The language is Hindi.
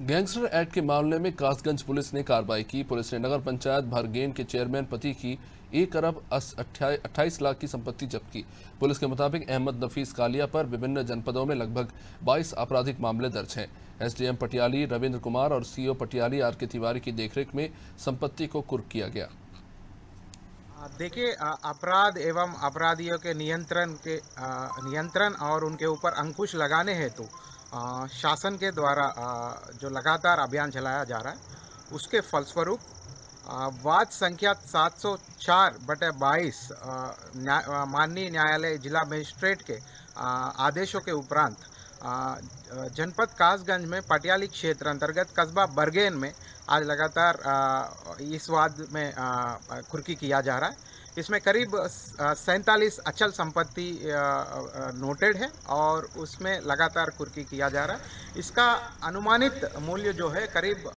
गैंगस्टर एक्ट के मामले में कासगंज पुलिस ने कार्रवाई की। पुलिस ने नगर पंचायत भरगेन के चेयरमैन पति की 1 अरब 28 लाख की संपत्ति जब्त की। पुलिस के मुताबिक अहमद नफीस कालिया पर विभिन्न जनपदों में लगभग 22 आपराधिक मामले दर्ज हैं। एसडीएम पटियाली रविंद्र कुमार और सीओ पटियाली आर के तिवारी की देखरेख में संपत्ति को कुर्क किया गया। देखिए, अपराध एवं अपराधियों के नियंत्रण और उनके ऊपर अंकुश लगाने हेतु शासन के द्वारा जो लगातार अभियान चलाया जा रहा है, उसके फलस्वरूप वाद संख्या 704/22 माननीय न्यायालय जिला मजिस्ट्रेट के आदेशों के उपरांत जनपद कासगंज में पटियाली क्षेत्र अंतर्गत कस्बा बरगेन में आज लगातार इस वाद में कुर्की किया जा रहा है। इसमें करीब 47 अचल संपत्ति नोटेड है और उसमें लगातार कुर्की किया जा रहा है। इसका अनुमानित मूल्य जो है करीब